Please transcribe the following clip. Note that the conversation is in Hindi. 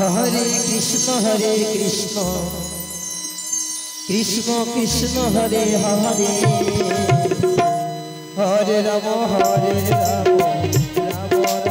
हरे कृष्ण कृष्ण कृष्ण हरे हरे हरे राम राम राम हरे हरे।